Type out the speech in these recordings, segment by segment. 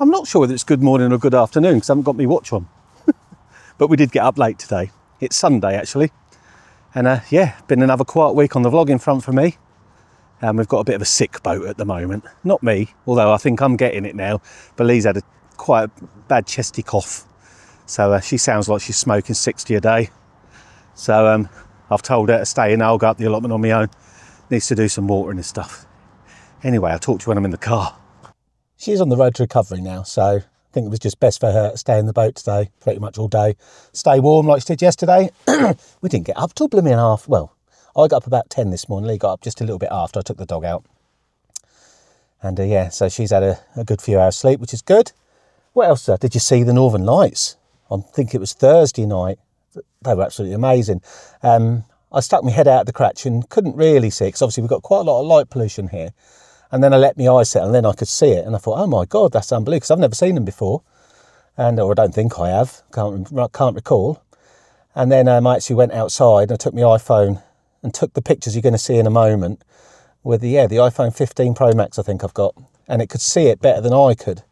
I'm not sure whether it's good morning or good afternoon because I haven't got my watch on. But we did get up late today. It's Sunday actually. And yeah, been another quiet week on the vlog in front for me. And we've got a bit of a sick boat at the moment. Not me, although I think I'm getting it now. But Lee's had quite a bad chesty cough. So she sounds like she's smoking 60 a day. So I've told her to stay in. I'll go up the allotment on my own. Needs to do some watering and stuff. Anyway, I'll talk to you when I'm in the car. She is on the road to recovery now, so I think it was just best for her to stay in the boat today, pretty much all day. Stay warm like she did yesterday. We didn't get up till blooming half. Well, I got up about 10 this morning. Lee got up just a little bit after I took the dog out. And yeah, so she's had a good few hours sleep, which is good. What else, sir? Did you see the Northern Lights? I think it was Thursday night. They were absolutely amazing. I stuck my head out of the cratch and couldn't really see it because obviously we've got quite a lot of light pollution here. And then I let my eyes settle and then I could see it. And I thought, oh my God, that's unbelievable because I've never seen them before. Or I don't think I have. Can't recall. And then I actually went outside and I took my iPhone and took the pictures you're going to see in a moment with the iPhone 15 Pro Max I think I've got. And it could see it better than I could.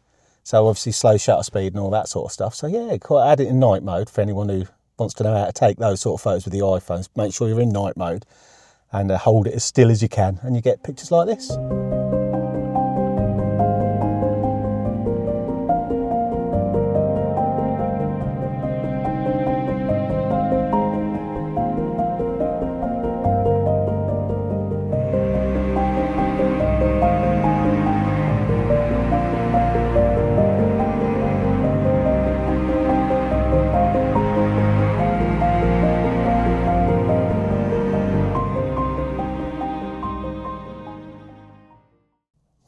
So obviously slow shutter speed and all that sort of stuff. So yeah, I had it in night mode for anyone who wants to know how to take those sort of photos with the iPhones. Make sure you're in night mode and hold it as still as you can and you get pictures like this.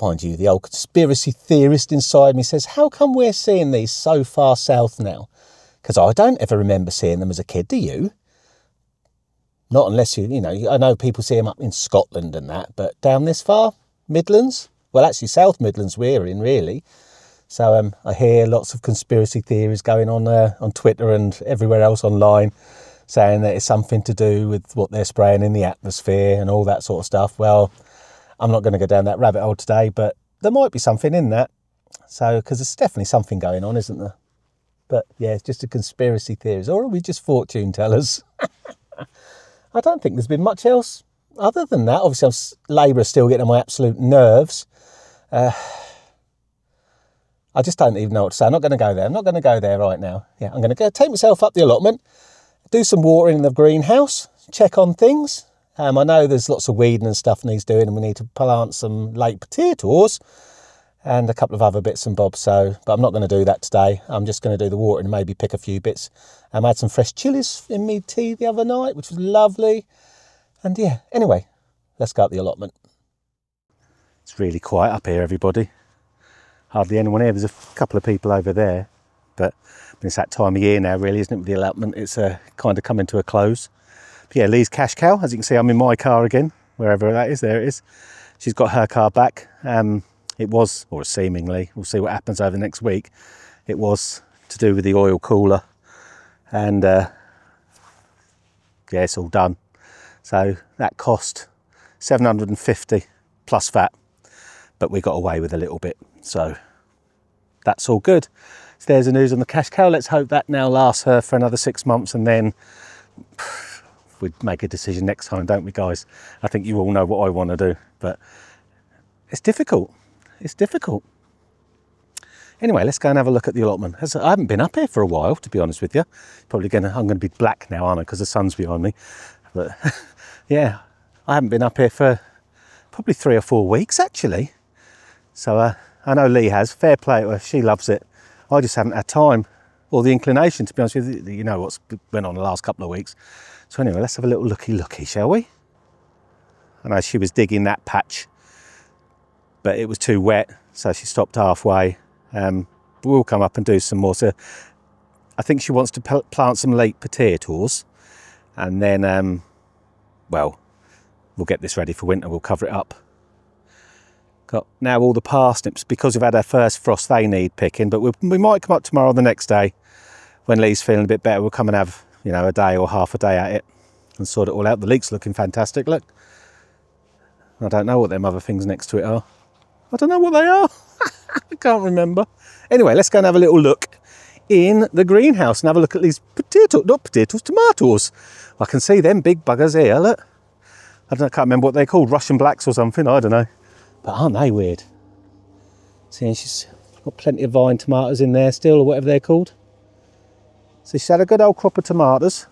Mind you, the old conspiracy theorist inside me says, how come we're seeing these so far south now? Because I don't ever remember seeing them as a kid, do you? Not unless you know, I know people see them up in Scotland and that, but down this far, Midlands? Well, actually, South Midlands we're in, really. So I hear lots of conspiracy theories going on Twitter and everywhere else online, saying that it's something to do with what they're spraying in the atmosphere and all that sort of stuff. Well, I'm not going to go down that rabbit hole today, but there might be something in that. So, because there's definitely something going on, isn't there? But yeah, it's just a conspiracy theories, or are we just fortune tellers? I don't think there's been much else other than that. Obviously, Labour's still getting on my absolute nerves. I just don't even know what to say. I'm not going to go there. I'm not going to go there right now. Yeah, I'm going to go take myself up the allotment, do some watering in the greenhouse, check on things. I know there's lots of weeding and stuff needs doing and we need to plant some late potatoes and a couple of other bits and bobs. So, but I'm not going to do that today. I'm just going to do the watering and maybe pick a few bits. I had some fresh chilies in me tea the other night, which was lovely. And yeah, anyway, let's go up the allotment. It's really quiet up here, everybody. Hardly anyone here. There's a couple of people over there, but it's that time of year now really, isn't it, with the allotment? It's kind of coming to a close. Yeah, Lee's cash cow. As you can see, I'm in my car again, wherever that is, there it is. She's got her car back. It was, or seemingly, we'll see what happens over the next week. It was to do with the oil cooler. And yeah, it's all done. So that cost 750 plus VAT, but we got away with a little bit. So that's all good. So there's the news on the cash cow. Let's hope that now lasts her for another 6 months and then we'd make a decision next time, don't we, guys? I think you all know what I want to do, but it's difficult. It's difficult. Anyway, let's go and have a look at the allotment. I haven't been up here for a while, to be honest with you. Probably I'm going to be black now, aren't I? Because the sun's behind me. But yeah, I haven't been up here for probably 3 or 4 weeks, actually. So I know Lee has. Fair play to her. She loves it. I just haven't had time or the inclination, to be honest with you. You know what's went on the last couple of weeks. So anyway, let's have a little looky-looky, shall we? I know she was digging that patch, but it was too wet, so she stopped halfway. We'll come up and do some more. So I think she wants to plant some late potatoes, and then, well, we'll get this ready for winter. We'll cover it up. Got now all the parsnips, because we've had our first frost, they need picking, but we might come up tomorrow or the next day. When Lee's feeling a bit better, we'll come and have, you know, a day or half a day at it and sort it all out. The leek's looking fantastic, look. I don't know what them other things next to it are. I don't know what they are. I can't remember. Anyway, let's go and have a little look in the greenhouse and have a look at these potatoes, not potatoes, tomatoes. I can see them big buggers here, look. I can't remember what they're called, Russian blacks or something, I don't know. But aren't they weird? See, she's got plenty of vine tomatoes in there still, or whatever they're called. So she's had a good old crop of tomatoes.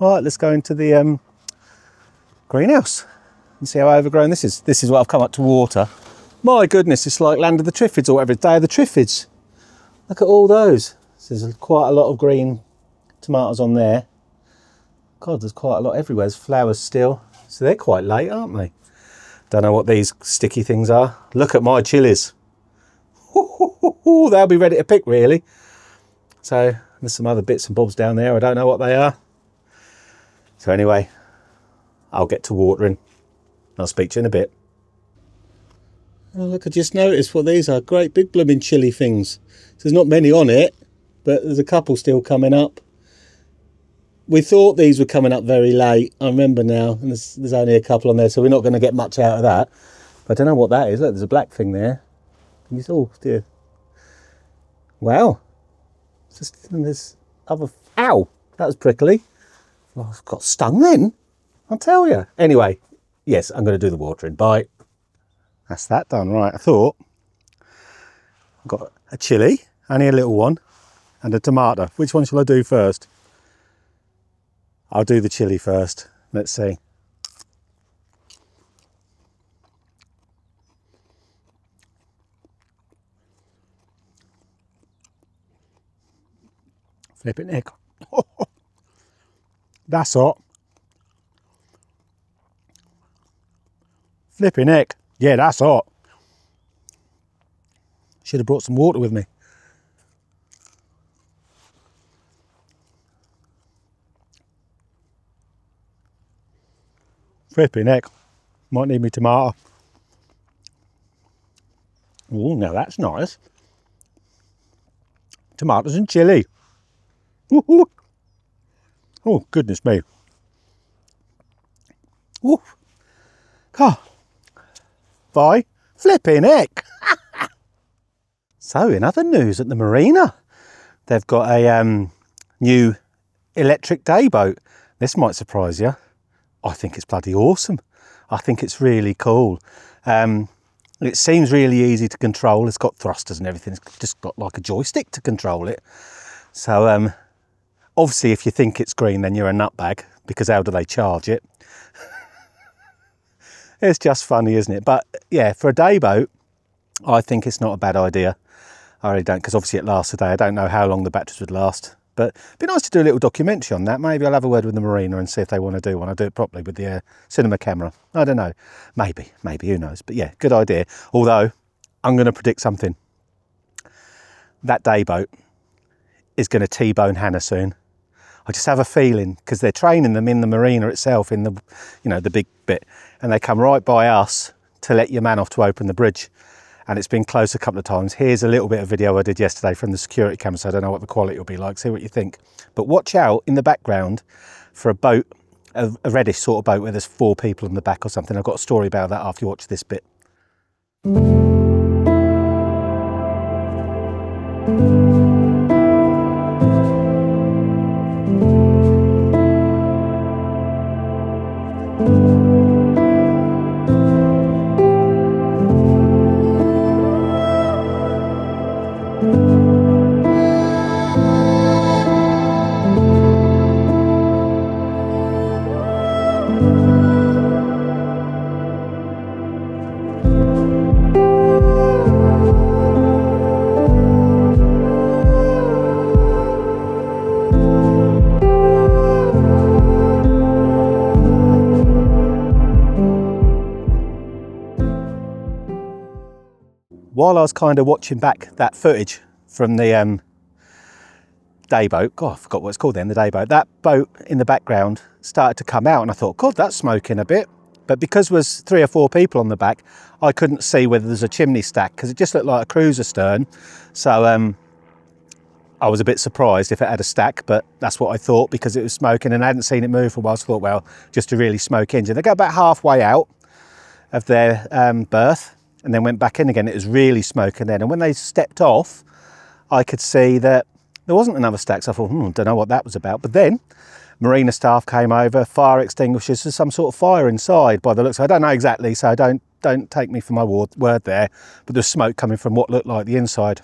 All right, let's go into the greenhouse and see how overgrown this is. This is what I've come up to water. My goodness, it's like Land of the Triffids or whatever, Day of the Triffids. Look at all those. So there's quite a lot of green tomatoes on there. God, there's quite a lot everywhere. There's flowers still. So they're quite late, aren't they? Don't know what these sticky things are. Look at my chilies. They'll be ready to pick, really. So there's some other bits and bobs down there. I don't know what they are. So anyway, I'll get to watering. I'll speak to you in a bit. Oh, look, I just noticed what these are. Great big blooming chilli things. So there's not many on it, but there's a couple still coming up. We thought these were coming up very late. I remember now, and there's only a couple on there, so we're not going to get much out of that. But I don't know what that is. Look, there's a black thing there. And it's, oh dear. Wow. It's just, and there's other... Ow! That was prickly. Well, I got stung then. I'll tell you. Anyway, yes, I'm going to do the watering. Bye. That's that done. Right, I thought I've got a chilli, only a little one, and a tomato. Which one shall I do first? I'll do the chilli first. Let's see. Flipping egg. That's hot. Flipping egg. Yeah, that's hot. Should have brought some water with me. Flipping heck. Might need me tomato. Oh, now that's nice. Tomatoes and chilli. Woohoo! Oh, goodness me. Woo! God. By flipping heck. So in other news, at the marina, they've got a new electric day boat. This might surprise you. I think it's bloody awesome. I think it's really cool. It seems really easy to control. It's got thrusters and everything. It's just got like a joystick to control it. So obviously if you think it's green, then you're a nutbag, because how do they charge it? It's just funny, isn't it? But yeah, for a day boat, I think it's not a bad idea. I really don't, because obviously it lasts a day. I don't know how long the batteries would last. But it'd be nice to do a little documentary on that. Maybe I'll have a word with the marina and see if they want to do one. I'll do it properly with the cinema camera. I don't know. Maybe, who knows? But yeah, good idea. Although, I'm going to predict something. That day boat is going to T-bone Hannah soon. I just have a feeling, because they're training them in the marina itself, in the, you know, the big bit. And they come right by us to let your man off to open the bridge. And it's been close a couple of times. Here's a little bit of video I did yesterday from the security camera, so I don't know what the quality will be like. See what you think. But watch out in the background for a boat, a reddish sort of boat where there's four people in the back or something. I've got a story about that after you watch this bit. While I was kind of watching back that footage from the day boat, God, I forgot what it's called then, the day boat, that boat in the background started to come out and I thought, God, that's smoking a bit. But because there was three or four people on the back, I couldn't see whether there's a chimney stack because it just looked like a cruiser stern. So I was a bit surprised if it had a stack, but that's what I thought because it was smoking and I hadn't seen it move for a while. So I thought, well, just a really smoke engine. They go about halfway out of their berth. and then went back in again. It was really smoking then. And when they stepped off, I could see that there wasn't another stack. So I thought, don't know what that was about. But then Marina staff came over, fire extinguishers, there's some sort of fire inside by the looks. I don't know exactly, so don't take me for my word there, but there's smoke coming from what looked like the inside.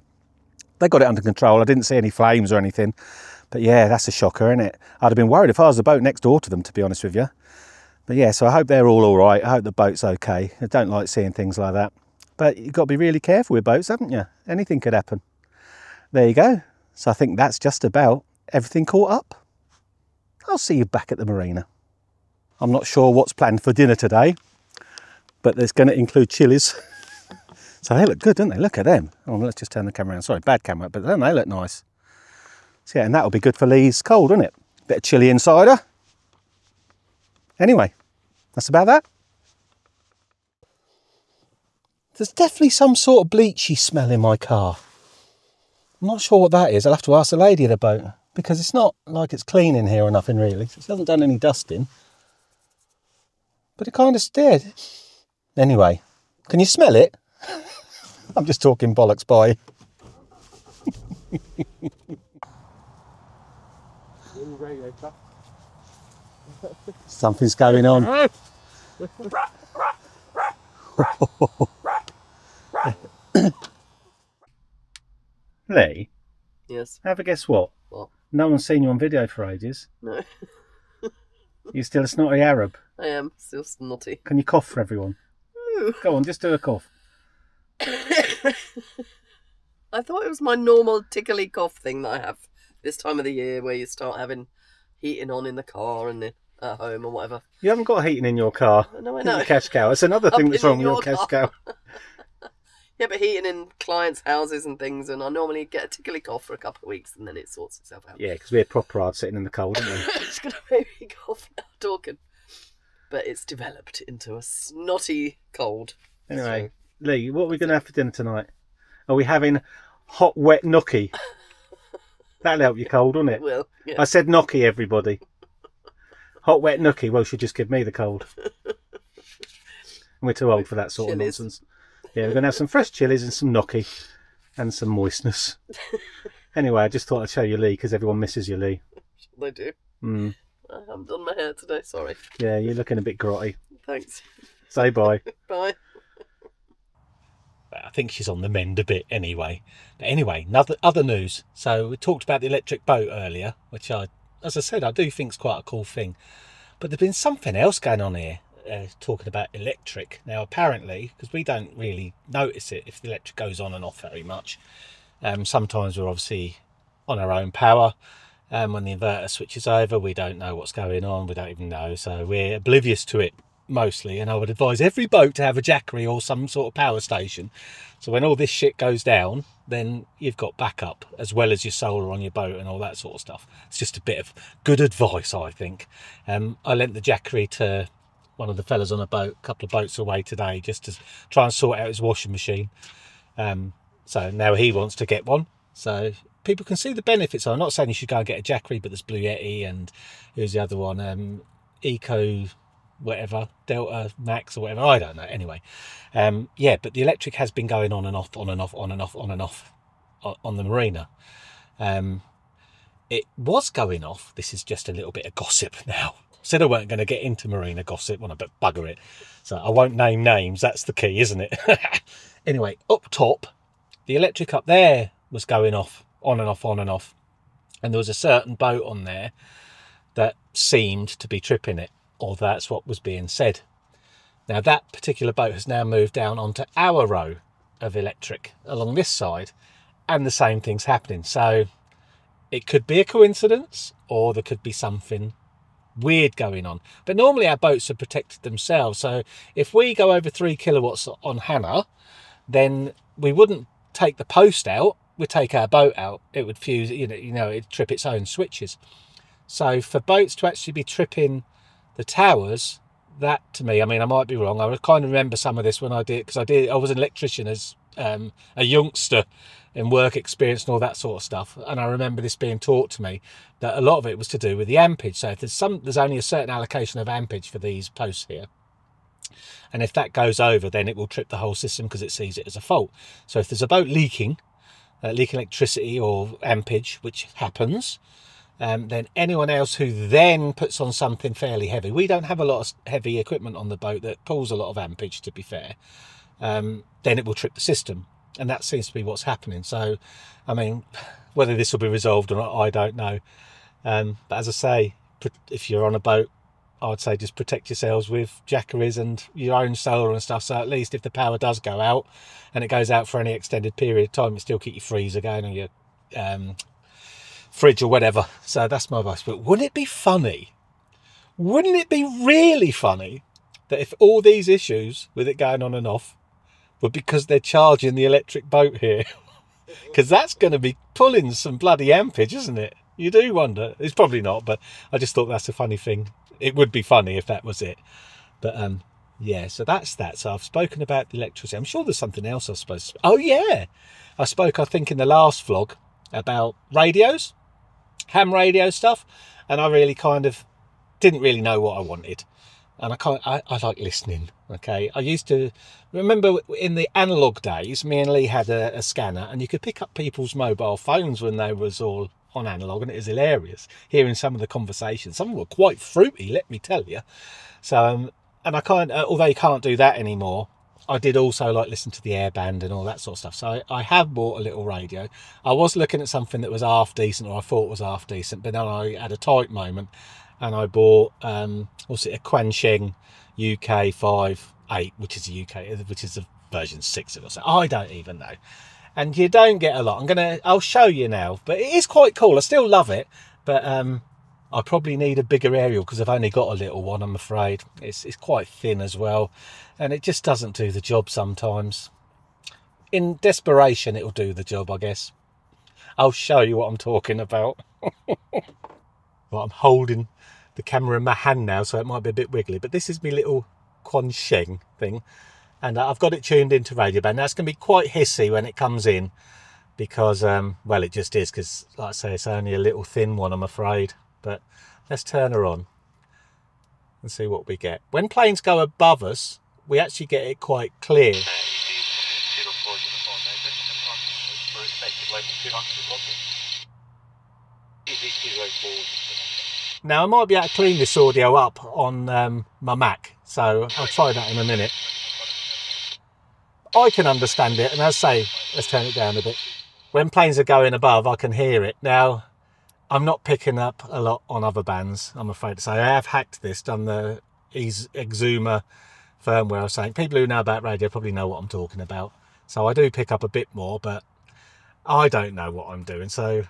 They got it under control. I didn't see any flames or anything. But yeah, that's a shocker, isn't it? I'd have been worried if I was the boat next door to them, to be honest with you. But yeah, so I hope they're all right. I hope the boat's okay. I don't like seeing things like that. But you've got to be really careful with boats, haven't you? Anything could happen. There you go. So I think that's just about everything caught up. I'll see you back at the marina. I'm not sure what's planned for dinner today, but there's going to include chilies. So they look good, don't they? Look at them. Oh, let's just turn the camera around. Sorry, bad camera, but then they look nice. So yeah, and that'll be good for Lee's cold, won't it? Bit of chili and cider. Anyway, that's about that. There's definitely some sort of bleachy smell in my car. I'm not sure what that is. I'll have to ask the lady of the boat, because it's not like it's clean in here or nothing really. It hasn't done any dusting, but it kind of did. Anyway, can you smell it? I'm just talking bollocks, bye. Something's going on. Lee? Yes? Have a guess what? What? No one's seen you on video for ages. No. You're still a snotty Arab. I am, still snotty. Can you cough for everyone? No. Go on, just do a cough. I thought it was my normal tickly cough thing that I have this time of the year, where you start having heating on in the car and at home or whatever. You haven't got heating in your car. No, I know. Your cash cow. It's another thing that's wrong with your cash cow. Yeah, but heating in clients' houses and things, and I normally get a tickly cough for a couple of weeks and then it sorts itself out. Yeah, because we're proper hard sitting in the cold, aren't we? It's going to make me cough now talking. But it's developed into a snotty cold. Anyway, so, Lee, what are we going to have for dinner tonight? Are we having hot, wet gnocchi? That'll help you cold, won't it? It will, yeah. I said gnocchi, everybody. Hot, wet gnocchi. Well, she'll just give me the cold. We're too old for that sort of nonsense. Yeah, we're going to have some fresh chilies and some gnocchi and some moistness. Anyway, I just thought I'd show you Lee, because everyone misses you, Lee. They do. Mm. I haven't done my hair today, sorry. Yeah, you're looking a bit grotty. Thanks. Say bye. Bye. I think she's on the mend a bit anyway. But anyway, other news. So we talked about the electric boat earlier, which as I said, I do think is quite a cool thing. But there's been something else going on here. Talking about electric now, apparently, because we don't really notice it if the electric goes on and off very much. Sometimes we're obviously on our own power, and when the inverter switches over, we don't know what's going on. We don't even know, so we're oblivious to it mostly. And I would advise every boat to have a Jackery or some sort of power station, so when all this shit goes down, then you've got backup, as well as your solar on your boat and all that sort of stuff. It's just a bit of good advice, I think. I lent the Jackery to one of the fellas on a boat, a couple of boats away today, just to try and sort out his washing machine. So now he wants to get one. So people can see the benefits. I'm not saying you should go and get a Jackery, but there's Bluetti and who's the other one? Eco, whatever, Delta Max or whatever. I don't know. Anyway, yeah, but the electric has been going on and off, on and off, on and off, on and off on the marina. It was going off. This is just a little bit of gossip now. Said I weren't going to get into marina gossip, well, but bugger it. So I won't name names. That's the key, isn't it? Anyway, up top, the electric up there was going off, on and off, on and off. And there was a certain boat on there that seemed to be tripping it, or that's what was being said. Now, that particular boat has now moved down onto our row of electric along this side, and the same thing's happening. So it could be a coincidence, or there could be something weird going on. But normally our boats are protected themselves, so if we go over 3 kilowatts on Hannah, then we wouldn't take the post out, we'd take our boat out. It would fuse, you know, it'd trip its own switches. So for boats to actually be tripping the towers, that to me, I mean, I might be wrong, I kind of remember some of this when I did, because I was an electrician as a youngster, and work experience and all that sort of stuff, and I remember this being taught to me, that a lot of it was to do with the ampage. So if there's only a certain allocation of ampage for these posts here, And if that goes over, then it will trip the whole system because it sees it as a fault. So if there's a boat leaking, leaking electricity or ampage, which happens, then anyone else who then puts on something fairly heavy. We don't have a lot of heavy equipment on the boat that pulls a lot of ampage, to be fair. Then it will trip the system. And that seems to be what's happening. So, I mean, whether this will be resolved or not, I don't know. But as I say, if you're on a boat, I would say just protect yourselves with Jackeries and your own solar and stuff. So at least if the power does go out, and it goes out for any extended period of time, you still keep your freezer going and your fridge or whatever. So that's my advice. But wouldn't it be funny? Wouldn't it be really funny that if all these issues with it going on and off were because they're charging the electric boat here? Because that's going to be pulling some bloody ampage, isn't it? You do wonder. It's probably not, but I just thought that's a funny thing. It would be funny if that was it. But yeah, so that's that. So I've spoken about the electricity. I'm sure there's something else I suppose. Oh yeah, I spoke, I think, in the last vlog about radios, ham radio stuff, and I really kind of didn't really know what I wanted. And I like listening, okay? I used to, remember in the analog days, me and Lee had a scanner, and you could pick up people's mobile phones when they was all on analog, and it was hilarious hearing some of the conversations. Some were quite fruity, let me tell you. So, and I kind of, although you can't do that anymore, I did also like listen to the airband and all that sort of stuff. So I have bought a little radio. I was looking at something that was half decent, or I thought was half decent, but then I had a tight moment and I bought a Quansheng UV-K5-8, which is the UK, which is the version 6 of it. So I don't even know. And you don't get a lot. I'll show you now, but it is quite cool. I still love it, but I probably need a bigger aerial because I've only got a little one, I'm afraid. It's quite thin as well, and it just doesn't do the job sometimes. In desperation, it'll do the job, I guess. I'll show you what I'm talking about. Well, I'm holding the camera in my hand now, so it might be a bit wiggly, but this is my little Quansheng thing. And I've got it tuned into radio band. That's going to be quite hissy when it comes in because, well, it just is. Because, like I say, it's only a little thin one, I'm afraid. But let's turn her on and see what we get. When planes go above us, we actually get it quite clear. Now, I might be able to clean this audio up on my Mac, so I'll try that in a minute. I can understand it, and as I say, let's turn it down a bit. When planes are going above, I can hear it. Now, I'm not picking up a lot on other bands, I'm afraid to say. I have hacked this, done the Exuma firmware, I was saying. People who know about radio probably know what I'm talking about. So I do pick up a bit more, but I don't know what I'm doing. So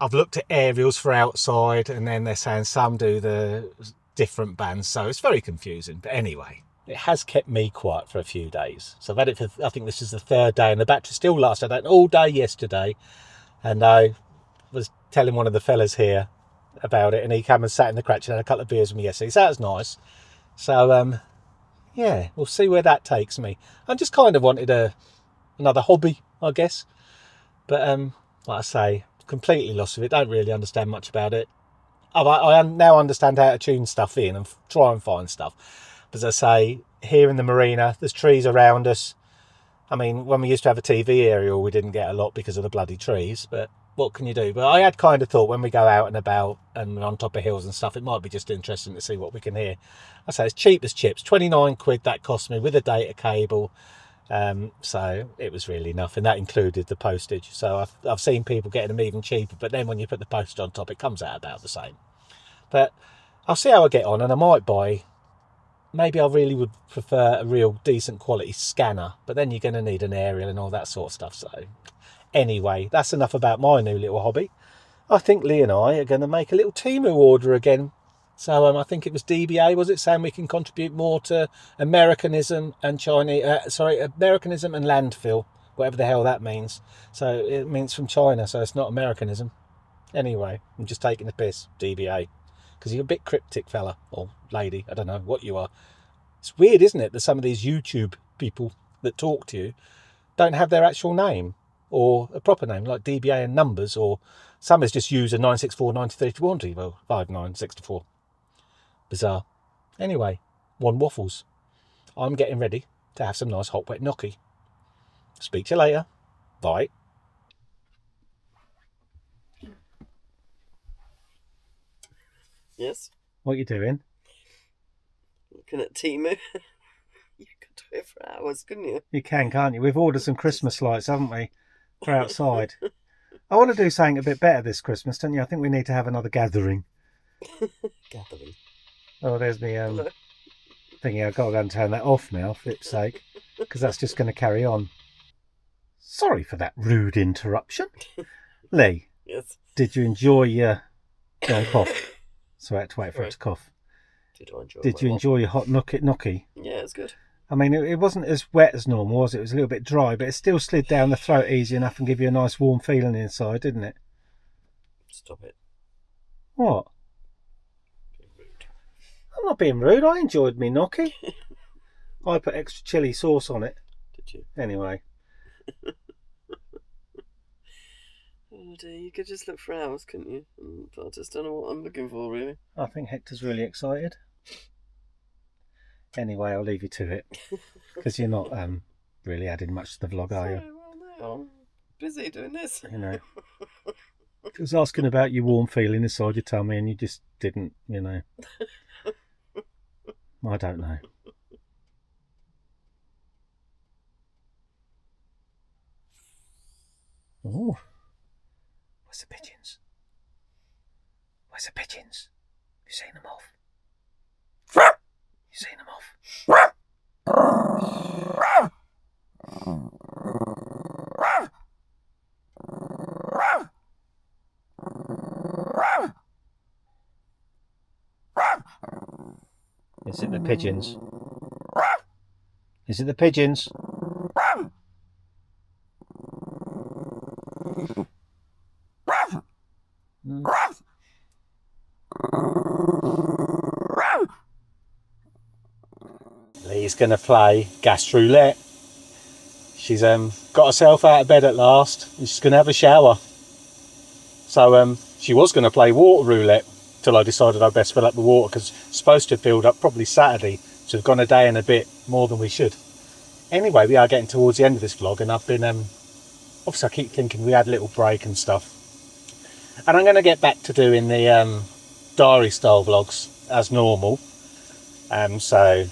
I've looked at aerials for outside, and then they're saying some do the different bands. So it's very confusing, but anyway. It has kept me quiet for a few days. So I've had it for, I think this is the third day, and the battery still lasted all day yesterday. And I was telling one of the fellas here about it, and he came and sat in the cratch and had a couple of beers with me yesterday. So that was nice. So, yeah, we'll see where that takes me. I just kind of wanted another hobby, I guess. But like I say, completely lost of it. Don't really understand much about it. I now understand how to tune stuff in and try and find stuff. As I say, here in the marina, there's trees around us. I mean, when we used to have a TV aerial, we didn't get a lot because of the bloody trees, but what can you do? But I had kind of thought when we go out and about and on top of hills and stuff, it might be just interesting to see what we can hear. I say it's cheap as chips, 29 quid that cost me with a data cable. So it was really nothing. That included the postage. So I've seen people getting them even cheaper, but then when you put the postage on top, it comes out about the same. But I'll see how I get on, and I might buy... Maybe I really would prefer a real decent quality scanner, but then you're going to need an aerial and all that sort of stuff. So anyway, that's enough about my new little hobby. I think Lee and I are going to make a little Timu order again. So I think it was DBA, was it, saying we can contribute more to Americanism and Chinese, sorry, Americanism and landfill, whatever the hell that means. So it means from China, so it's not Americanism. Anyway, I'm just taking the piss, DBA. Because you're a bit cryptic, fella, or lady, I don't know what you are. It's weird, isn't it, that some of these YouTube people that talk to you don't have their actual name or a proper name, like DBA and numbers, or some is just user 9649321 59624. Bizarre. Anyway, one waffles. I'm getting ready to have some nice hot wet gnocchi. Speak to you later. Bye. Yes? What are you doing? Looking at Timu. You could do it for hours, couldn't you? You can, can't you? We've ordered some Christmas lights, haven't we? For outside. I want to do something a bit better this Christmas, don't you? I think we need to have another gathering. Gathering? Oh, there's me thingy. I've got to go and turn that off now, for flip's sake, because that's just going to carry on. Sorry for that rude interruption. Lee, yes. Did you enjoy your cough? So I had to wait for it to cough. Did you enjoy your hot gnocchi? Yeah, it's good. I mean, it wasn't as wet as normal, was it? It was a little bit dry, but it still slid down the throat easy enough and give you a nice warm feeling inside, didn't it? Stop it. What? Being rude. I'm not being rude. I enjoyed me gnocchi. I put extra chilli sauce on it. Did you? Anyway. Oh dear, you could just look for hours, couldn't you? I just don't know what I'm looking for, really. I think Hector's really excited. Anyway, I'll leave you to it, because you're not really adding much to the vlog, are you? Well, no, I'm busy doing this. You know, I was asking about your warm feeling inside your tummy, and you just didn't, you know. I don't know. Oh. Where's the pigeons? Where's the pigeons? Have you seen them off? Have you seen them off? Is it the pigeons? Is it the pigeons? Lee's going to play gas roulette. She's got herself out of bed at last, and she's going to have a shower. So she was going to play water roulette till I decided I'd best fill up the water, because it's supposed to have filled up probably Saturday, so we've gone a day and a bit more than we should. Anyway, we are getting towards the end of this vlog, and I've been obviously I keep thinking we had a little break and stuff. And I'm going to get back to doing the diary style vlogs as normal. So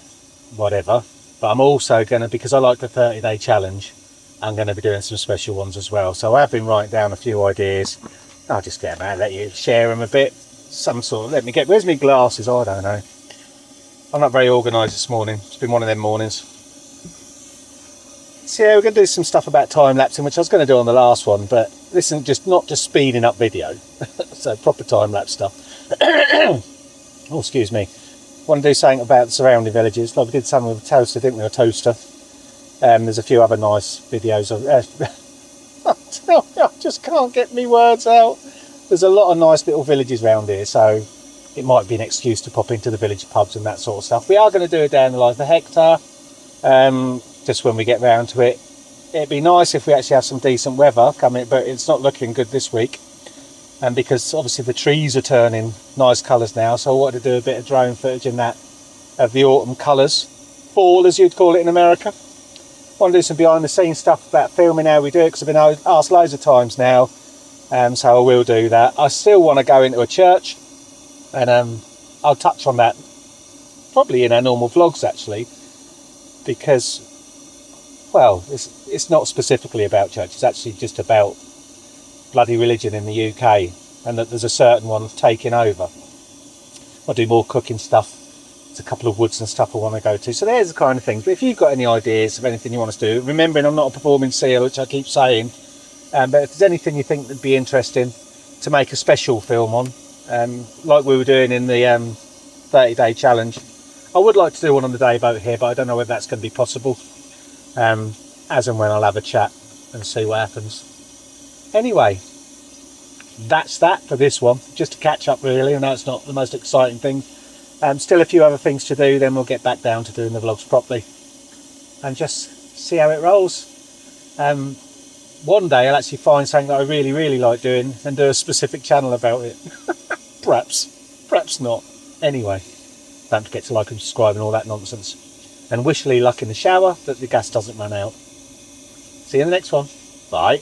whatever. But I'm also going to, because I like the 30-day challenge, I'm going to be doing some special ones as well. So I have been writing down a few ideas. I'll just get them out, let you share them a bit. Some sort of, let me get, where's my glasses? I don't know. I'm not very organised this morning. It's been one of them mornings. So yeah, we're going to do some stuff about time-lapsing, which I was going to do on the last one, but listen, just not just speeding up video, so proper time-lapse stuff. Oh, excuse me. Want to do something about the surrounding villages, like we did something with a toaster, didn't we, a toaster? There's a few other nice videos. I just can't get me words out. There's a lot of nice little villages around here, so it might be an excuse to pop into the village pubs and that sort of stuff. We are going to do a day in the life of Hector. Just when we get round to it. It'd be nice if we actually have some decent weather coming, but it's not looking good this week. And because obviously the trees are turning nice colours now, so I wanted to do a bit of drone footage in that of the autumn colours. Fall, as you'd call it in America. I want to do some behind the scenes stuff about filming how we do it, because I've been asked loads of times now, so I will do that. I still want to go into a church, and I'll touch on that probably in our normal vlogs actually, because well, it's not specifically about church, it's actually just about bloody religion in the UK, and that there's a certain one taking over. I'll do more cooking stuff. There's a couple of woods and stuff I want to go to. So there's the kind of things. But if you've got any ideas of anything you want us to do, remembering I'm not a performing seer, which I keep saying, but if there's anything you think would be interesting to make a special film on, like we were doing in the 30-day challenge, I would like to do one on the day boat here, but I don't know whether that's going to be possible. As and when I'll have a chat and see what happens. Anyway, that's that for this one, just to catch up really. I know it's not the most exciting thing, still a few other things to do, then we'll get back down to doing the vlogs properly and just see how it rolls. One day I'll actually find something that I really like doing and do a specific channel about it. Perhaps not. Anyway, don't forget to like and subscribe and all that nonsense. and wish Lee luck in the shower that the gas doesn't run out. See you in the next one. Bye.